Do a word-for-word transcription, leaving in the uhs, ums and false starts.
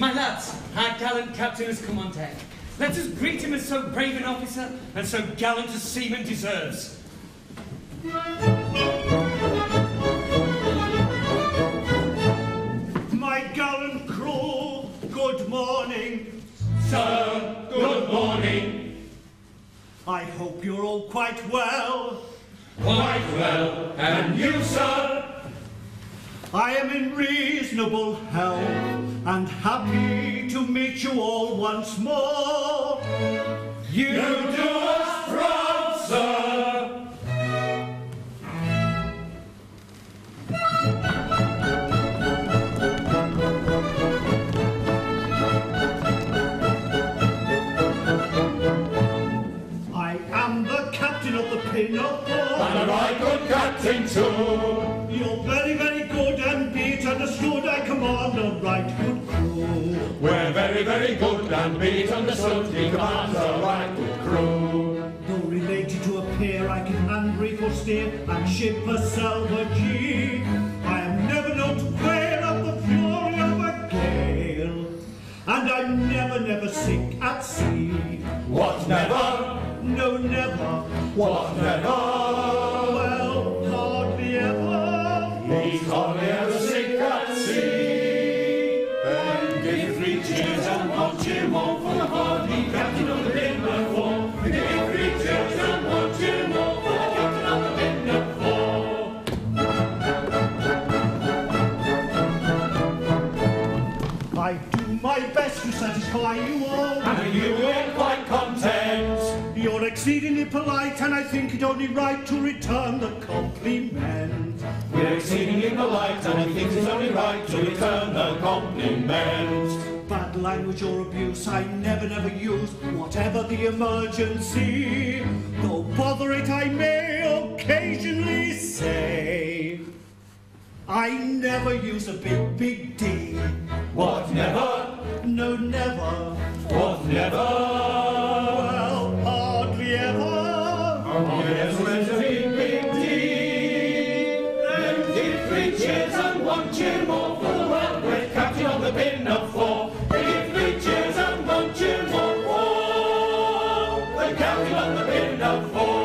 My lads, our gallant captain has come on deck. Let us greet him as so brave an officer and so gallant a seaman deserves. My gallant crew, good morning. Sir, good morning. I hope you're all quite well. Quite well, and you, sir? I am in reasonable health and happy to meet you all once more. You, you do us proud, sir. I am the captain of the Pinafore, and a right good captain too. You're very, very good and be it understood I command a right good. We're very, very good and be it understood he commands a right good crew. Though related to a peer, I can hand reef or steer and ship a salvage gee. I am never known to quail at the fury of a gale, and I'm never, never sick at sea. What never? No, never. What never? Well, hardly ever. He's hardly ever sick at sea. Cheers and watch him all for the hardy captain of the Pinafore. We give three cheers and watch him all for the captain of the Pinafore. I do my best to satisfy you all, and you will quite content. You're exceedingly polite, and I think it only right to return the compliment. We're exceedingly polite, and I think it's only right to return the compliment. Bad language or abuse I never, never use, whatever the emergency. Though bother it I may occasionally say, I never use a big, big D. What never? No, never. What never? Well, hardly ever. Hardly ever is a big, big D. Then give three cheers and one cheer more for the well great captain of the Pinafore. Cheers and one cheer more for the captain of the Pinafore.